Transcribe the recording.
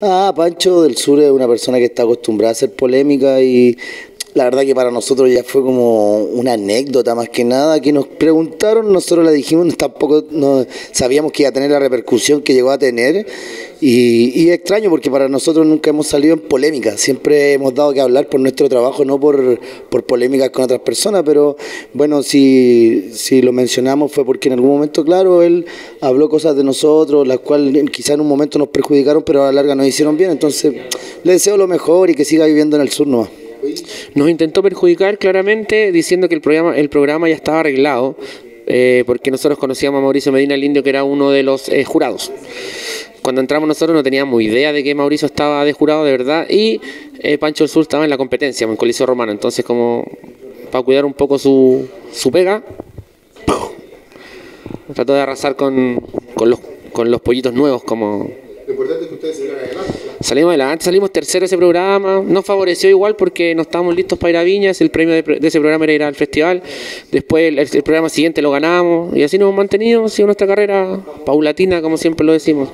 Pancho del Sur es una persona que está acostumbrada a hacer polémica y la verdad que para nosotros ya fue como una anécdota más que nada, que nos preguntaron, nosotros la dijimos, tampoco sabíamos que iba a tener la repercusión que llegó a tener y es extraño porque para nosotros nunca hemos salido en polémica, siempre hemos dado que hablar por nuestro trabajo, no por polémicas con otras personas, pero bueno, si lo mencionamos fue porque en algún momento, claro, él habló cosas de nosotros, las cuales quizás en un momento nos perjudicaron, pero a la larga nos hicieron bien, entonces le deseo lo mejor y que siga viviendo en el sur nomás. Nos intentó perjudicar claramente diciendo que el programa ya estaba arreglado porque nosotros conocíamos a Mauricio Medina, el indio, que era uno de los jurados. Cuando entramos nosotros no teníamos idea de que Mauricio estaba de jurado de verdad y Pancho del Sur estaba en la competencia, en el Coliseo Romano. Entonces, como para cuidar un poco su pega, ¡pum!, trató de arrasar con los pollitos nuevos. Como lo importante es que ustedes salieron adelante. Salimos adelante, salimos tercero de ese programa, nos favoreció igual porque no estábamos listos para ir a Viñas, el premio de ese programa era ir al festival, después el programa siguiente lo ganamos y así nos hemos mantenido, ha sido nuestra carrera paulatina, como siempre lo decimos.